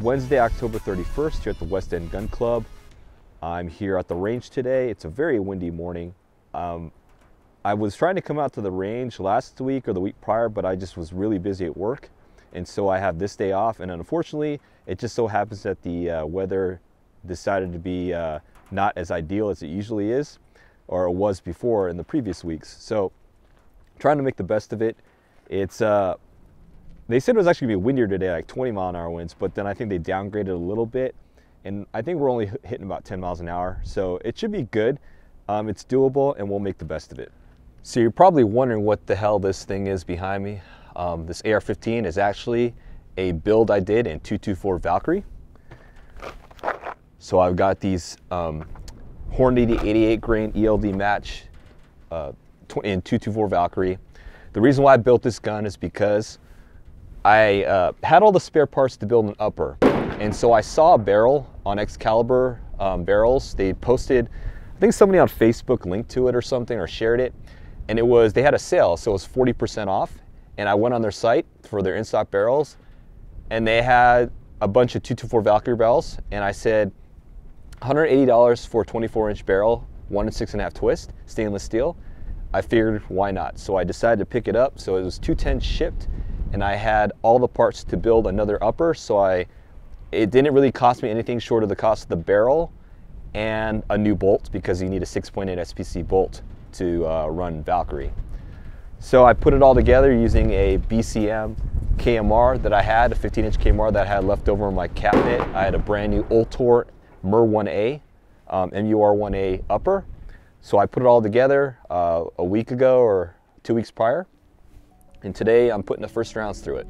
It's Wednesday, October 31st here at the West End Gun Club. I'm here at the range today. It's a very windy morning. I was trying to come out to the range last week or the week prior, but I just was really busy at work. And so I have this day off, and unfortunately, it just so happens that the weather decided to be not as ideal as it usually is, or it was before in the previous weeks. So trying to make the best of it. It's they said it was actually gonna be windier today, like 20-mile-an-hour winds, but then I think they downgraded a little bit, and I think we're only hitting about 10 miles an hour. So it should be good. It's doable, and we'll make the best of it. So you're probably wondering what the hell this thing is behind me. This AR-15 is actually a build I did in 224 Valkyrie. So I've got these Hornady 88 grain ELD match in 224 Valkyrie. The reason why I built this gun is because I had all the spare parts to build an upper. And so I saw a barrel on X-Caliber barrels. They posted, I think somebody on Facebook linked to it or something, or shared it. And it was, they had a sale, so it was 40% off. And I went on their site for their in-stock barrels, and they had a bunch of 224 Valkyrie barrels. And I said, $180 for a 24-inch barrel, 1 6.5 twist, stainless steel. I figured, why not? So I decided to pick it up. So it was 210 shipped, and I had all the parts to build another upper. So it didn't really cost me anything short of the cost of the barrel and a new bolt, because you need a 6.8 SPC bolt to run Valkyrie. So I put it all together using a BCM KMR that I had, a 15-inch KMR that I had left over in my cabinet. I had a brand new Ultor MER1A, MER1A upper. So I put it all together a week ago or 2 weeks prior. And today I'm putting the first rounds through it.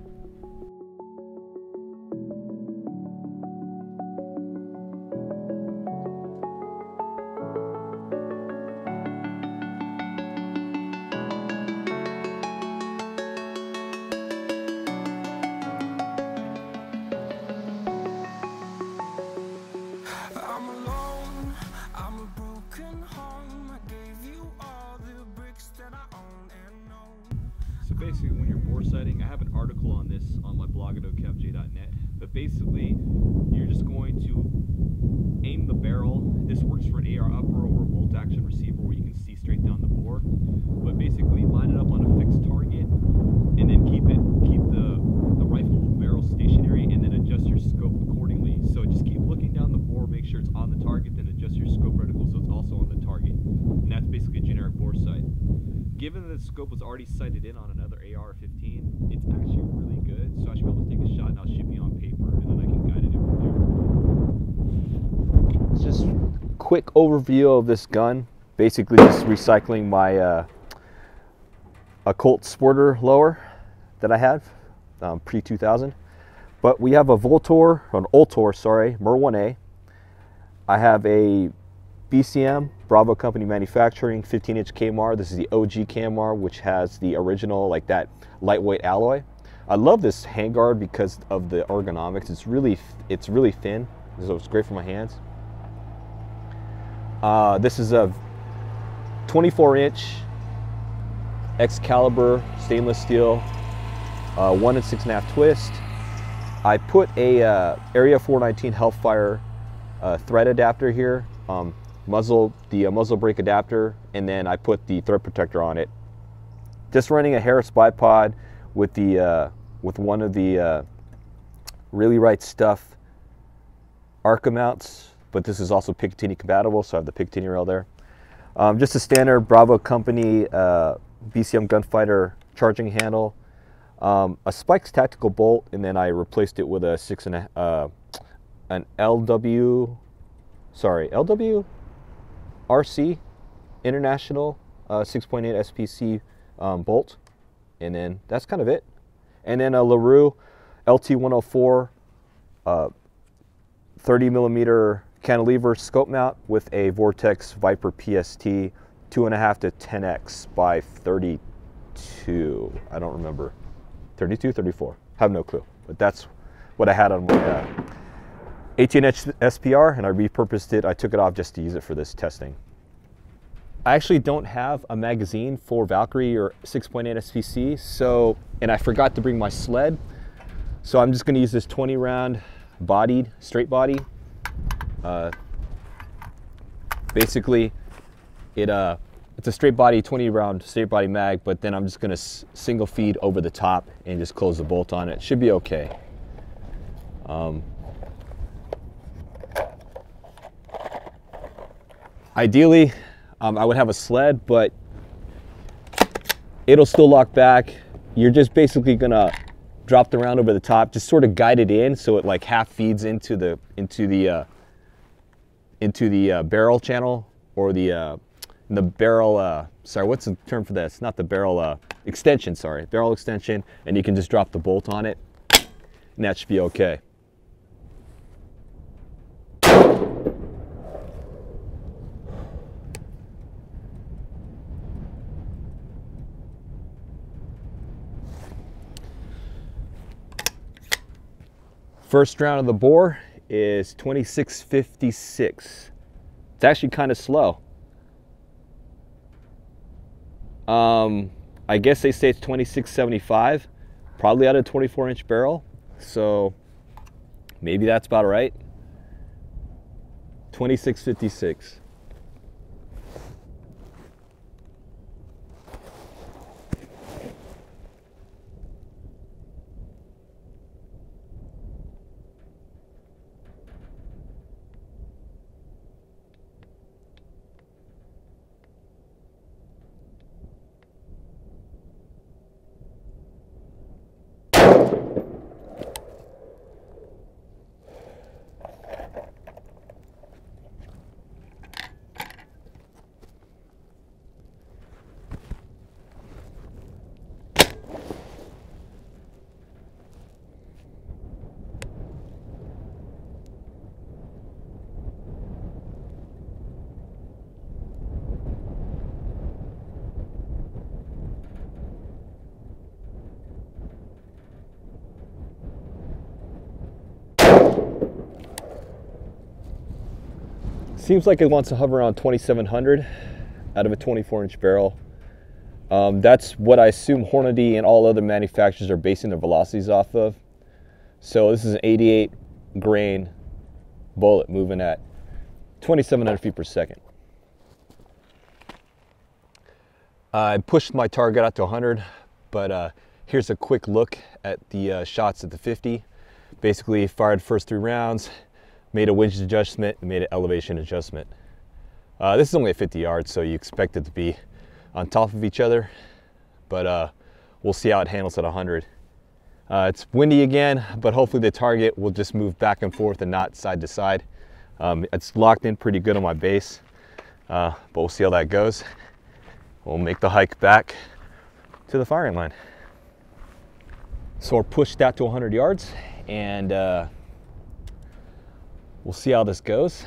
Basically, when you're bore sighting, I have an article on this on my blog at ocavj.net, but basically you're just going to aim the barrel. This works for an AR upper or a bolt action receiver where you can see straight down the bore, but basically line it up on a fixed target and then keep the rifle barrel stationary, and then adjust your scope accordingly. So just keep looking down the bore, make sure it's on the target, then adjust your scope reticle so it's also on the target. And that's basically a generic bore sight. Given that the scope was already sighted in on another AR-15, it's actually really good, so I should be able to take a shot and I'll shoot me on paper, and then I can guide it in from there. Just a quick overview of this gun. Basically just recycling my a Colt Sporter lower that I had, pre-2000. But we have a Ultor MER1A. I have a BCM, Bravo Company Manufacturing, 15-inch KMR. This is the OG KMR, which has the original, like that lightweight alloy. I love this handguard because of the ergonomics. It's really thin, so it's great for my hands. This is a 24-inch X-Caliber stainless steel, 1 6.5 twist. I put a Area 419 Hellfire thread adapter here. The muzzle brake adapter, and then I put the thread protector on it. Just running a Harris bipod with the with one of the Really Right Stuff Arca mounts, but this is also Picatinny compatible, so I have the Picatinny rail there. Just a standard Bravo Company BCM gunfighter charging handle, a Spikes Tactical bolt, and then I replaced it with a an LWRC International 6.8 SPC bolt, and then that's kind of it. And then a LaRue LT-104 30mm cantilever scope mount with a Vortex Viper PST 2.5 to 10x by 32. I don't remember. 32, 34. Have no clue. But that's what I had on my 18-inch SPR, and I repurposed it. I took it off just to use it for this testing. I actually don't have a magazine for Valkyrie or 6.8 SPC, so, and I forgot to bring my sled. So I'm just gonna use this 20 round bodied, straight body. Basically, it's a straight body, 20 round straight body mag, but then I'm just gonna single feed over the top and just close the bolt on it. Should be okay. Ideally, I would have a sled, but it'll still lock back. You're just basically gonna drop the round over the top, just sort of guide it in so it like half feeds into the barrel channel, or the barrel, sorry, what's the term for this? Not the barrel, extension, sorry, barrel extension, and you can just drop the bolt on it, and that should be okay. First round of the bore is 2656. It's actually kind of slow. I guess they say it's 2675, probably out of a 24-inch barrel, so maybe that's about right. 2656. Seems like it wants to hover around 2700 out of a 24-inch barrel. That's what I assume Hornady and all other manufacturers are basing their velocities off of. So this is an 88 grain bullet moving at 2700 feet per second. I pushed my target out to 100, but here's a quick look at the shots at the 50. Basically fired first 3 rounds, made a winge adjustment, and made an elevation adjustment. This is only at 50 yards, so you expect it to be on top of each other, but we'll see how it handles at 100. It's windy again, but hopefully the target will just move back and forth and not side to side. It's locked in pretty good on my base, but we'll see how that goes. We'll make the hike back to the firing line. So we're pushed that to 100 yards, and we'll see how this goes.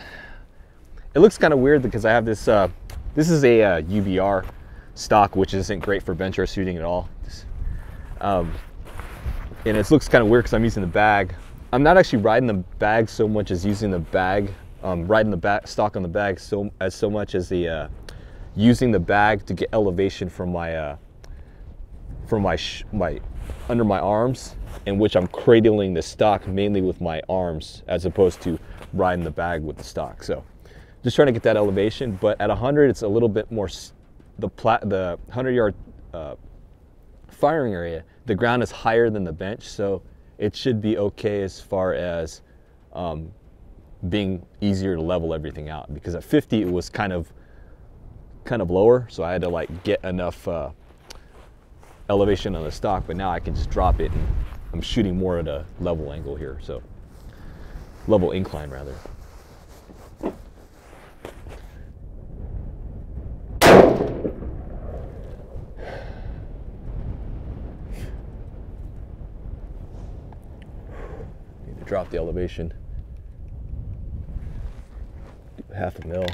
It looks kind of weird because I have this, this is a UVR stock, which isn't great for bench or shooting at all. And it looks kind of weird because I'm using the bag. I'm not actually riding the bag so much as using the bag, riding the stock on the bag so much as the using the bag to get elevation from my under my arms, in which I'm cradling the stock mainly with my arms as opposed to riding the bag with the stock. So just trying to get that elevation, but at 100 it's a little bit more, the 100 yard firing area, the ground is higher than the bench, so it should be okay as far as being easier to level everything out, because at 50 it was kind of lower, so I had to like get enough elevation on the stock, but now I can just drop it and I'm shooting more at a level angle here, so level incline rather. Need to drop the elevation. Half a mil.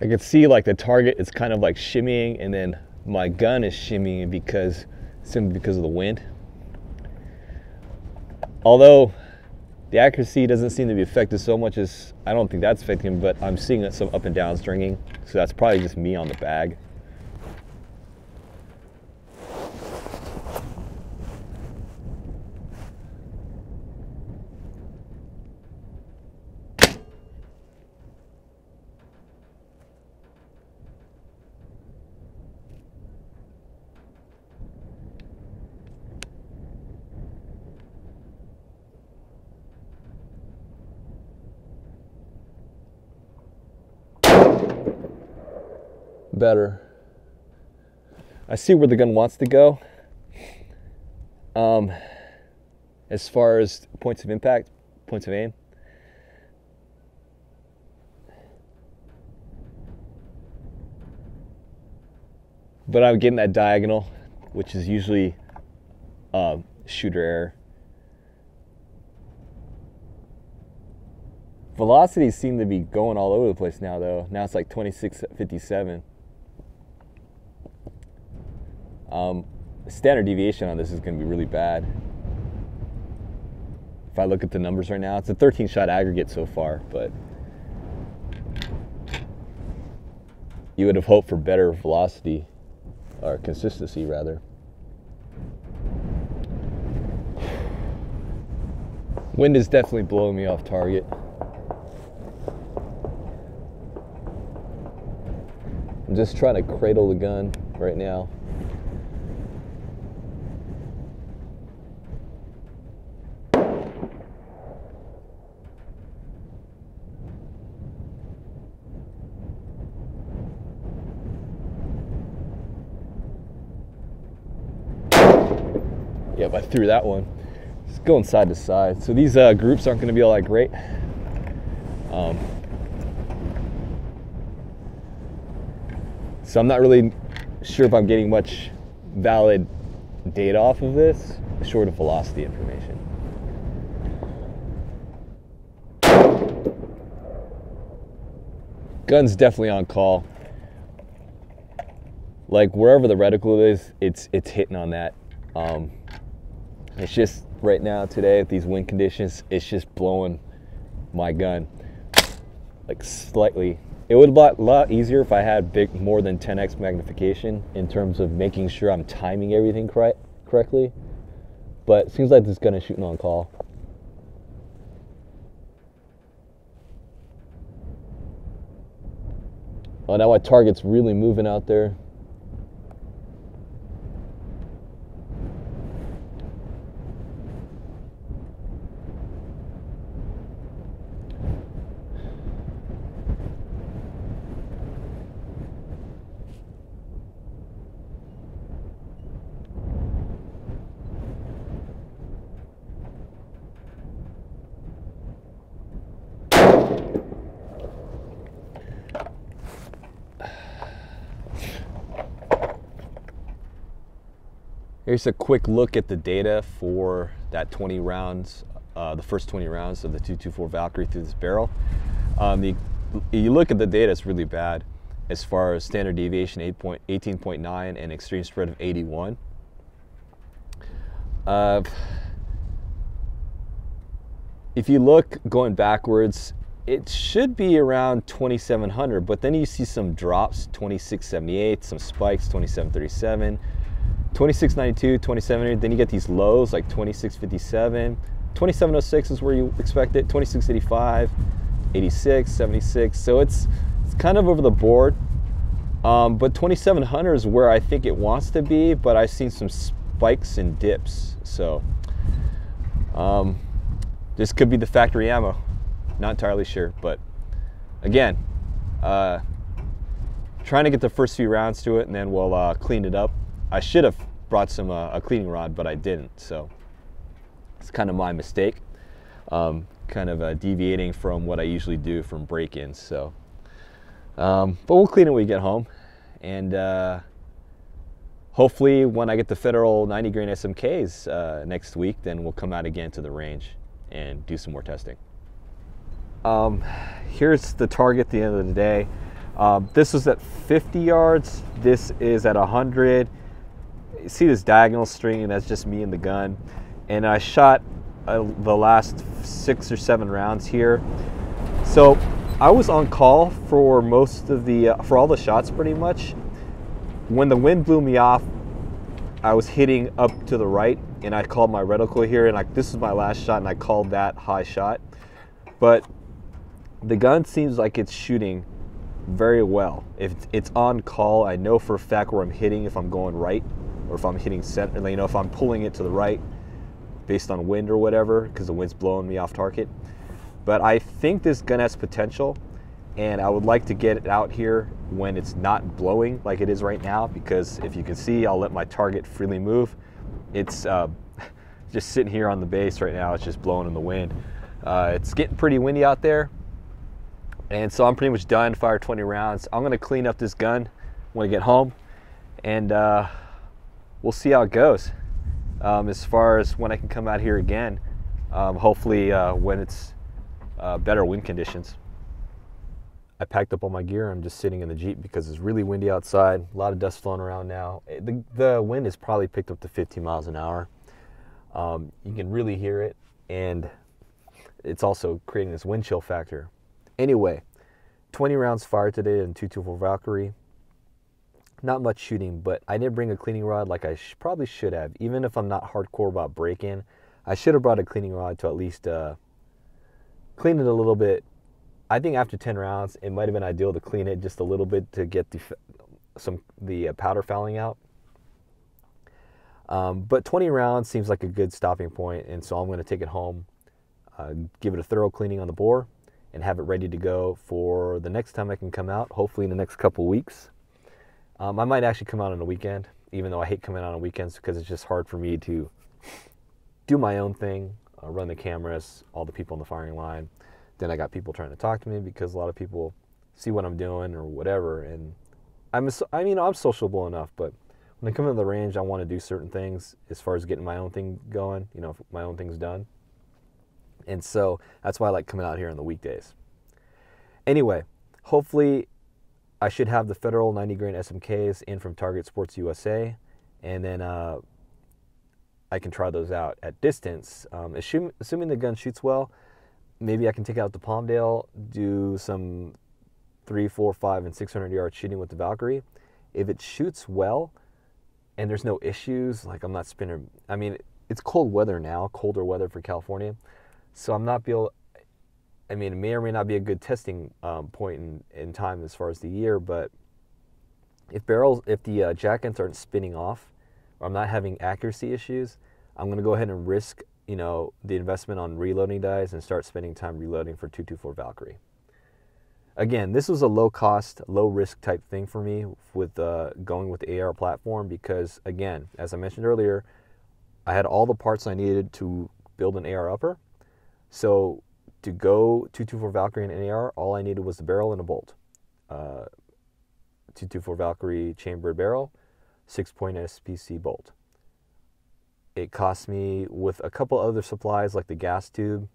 I can see like the target is kind of like shimmying, and then my gun is shimmying because simply because of the wind. Although the accuracy doesn't seem to be affected so much as I don't think that's affecting him, but I'm seeing some up and down stringing, so that's probably just me on the bag. Better. I see where the gun wants to go. As far as points of impact, points of aim. But I'm getting that diagonal, which is usually shooter error. Velocities seem to be going all over the place now though. Now it's like 2657. Standard deviation on this is going to be really bad. If I look at the numbers right now, it's a 13 shot aggregate so far, but you would have hoped for better velocity or consistency rather. Wind is definitely blowing me off target. I'm just trying to cradle the gun right now. I threw that one. It's going side to side. So these groups aren't going to be all that great. So I'm not really sure if I'm getting much valid data off of this, short of velocity information. Gun's definitely on call. Like wherever the reticle is, it's hitting on that. It's just right now today at these wind conditions, it's just blowing my gun like slightly. It would be a lot easier if I had more than 10x magnification in terms of making sure I'm timing everything correctly. But it seems like this gun is shooting on call. Oh, now my target's really moving out there. Here's a quick look at the data for that 20 rounds, the first 20 rounds of the 224 Valkyrie through this barrel. You look at the data, it's really bad as far as standard deviation 18.9 and extreme spread of 81. If you look going backwards, it should be around 2700, but then you see some drops, 2678, some spikes, 2737. 2692, 2700, then you get these lows like 2657, 2706 is where you expect it, 2685, 86, 76. So it's kind of over the board, but 2700 is where I think it wants to be, but I've seen some spikes and dips. So this could be the factory ammo, not entirely sure, but again, trying to get the first few rounds to it and then we'll clean it up. I should have brought some a cleaning rod, but I didn't, so it's kind of my mistake. Kind of deviating from what I usually do from break-ins, so. But we'll clean it when we get home, and hopefully when I get the Federal 90 grain SMKs next week, then we'll come out again to the range and do some more testing. Here's the target at the end of the day. This was at 50 yards. This is at 100. You see this diagonal string, that's just me and the gun. And I shot the last 6 or 7 rounds here. So I was on call for most of the, for all the shots pretty much. When the wind blew me off, I was hitting up to the right and I called my reticle here, and this is my last shot, and I called that high shot. But the gun seems like it's shooting very well. If it's on call, I know for a fact where I'm hitting, if I'm going right or if I'm hitting center, if I'm pulling it to the right based on wind or whatever, because the wind's blowing me off target. But I think this gun has potential, and I would like to get it out here when it's not blowing like it is right now, because if you can see, I'll let my target freely move. It's just sitting here on the base right now. It's just blowing in the wind. It's getting pretty windy out there. And so I'm pretty much done, fired 20 rounds. I'm gonna clean up this gun when I get home, and we'll see how it goes. As far as when I can come out here again, hopefully when it's better wind conditions. I packed up all my gear. I'm just sitting in the Jeep because it's really windy outside. A lot of dust flowing around now. The wind has probably picked up to 15 miles an hour. You can really hear it, and it's also creating this wind chill factor. Anyway, 20 rounds fired today in 224 Valkyrie. Not much shooting, but I didn't bring a cleaning rod like I probably should have. Even if I'm not hardcore about break-in, I should have brought a cleaning rod to at least clean it a little bit. I think after 10 rounds, it might have been ideal to clean it just a little bit to get the powder fouling out. But 20 rounds seems like a good stopping point, and so I'm going to take it home, give it a thorough cleaning on the bore, and have it ready to go for the next time I can come out, hopefully in the next couple weeks. I might actually come out on a weekend, even though I hate coming out on weekends because it's just hard for me to do my own thing, run the cameras, all the people on the firing line. Then I got people trying to talk to me because a lot of people see what I'm doing or whatever. And I'm sociable enough, but when I come to the range, I want to do certain things as far as getting my own thing going, my own thing's done. And so that's why I like coming out here on the weekdays. Anyway, hopefully I should have the Federal 90 grain SMKs in from Target Sports USA, and then I can try those out at distance. Assuming the gun shoots well, maybe I can take out the Palmdale, do some 300, 400, 500, and 600 yard shooting with the Valkyrie. If it shoots well and there's no issues, like I'm not spinning, I mean, it's cold weather now, colder weather for California. So I'm not it may or may not be a good testing point in time as far as the year, but if the jack ends aren't spinning off, or I'm not having accuracy issues, I'm going to go ahead and risk the investment on reloading dies and start spending time reloading for 224 Valkyrie. Again, this was a low cost, low risk type thing for me with going with the AR platform because, again, as I mentioned earlier, I had all the parts I needed to build an AR upper. So to go 224 Valkyrie and AR, all I needed was the barrel and a bolt. 224 Valkyrie chambered barrel, 6-point SPC bolt. It cost me, with a couple other supplies like the gas tube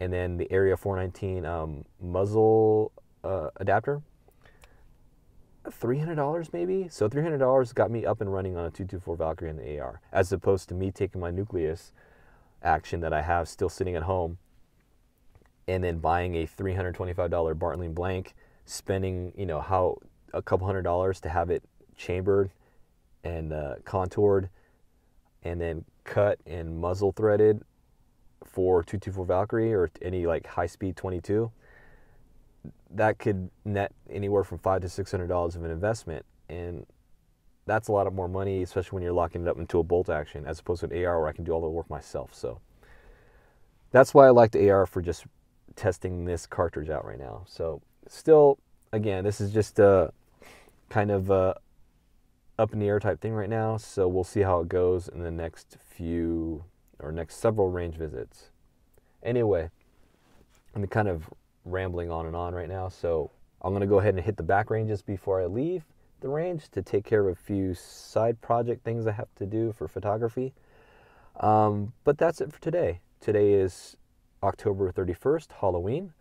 and then the Area 419 muzzle adapter, $300 maybe. So $300 got me up and running on a 224 Valkyrie and the AR, as opposed to me taking my nucleus action that I have still sitting at home and then buying a $325 Bartlein blank, spending a couple $100s to have it chambered and contoured, and then cut and muzzle threaded for 224 Valkyrie or any high-speed 22, that could net anywhere from $500 to $600 of an investment, and that's a lot of more money, especially when you're locking it up into a bolt action as opposed to an AR where I can do all the work myself. So that's why I like the AR for just testing this cartridge out right now. So still, again, this is just a kind of a up in the air type thing right now, so we'll see how it goes in the next several range visits. Anyway, I'm kind of rambling on and on right now, so I'm going to go ahead and hit the back ranges before I leave the range to take care of a few side project things I have to do for photography. But that's it for today. Today is October 31st, Halloween,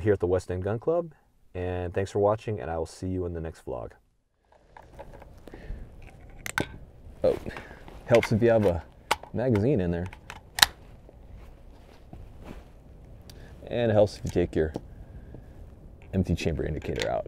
here at the West End Gun Club, And thanks for watching, and I will see you in the next vlog. Oh, helps if you have a magazine in there. And it helps if you take your empty chamber indicator out.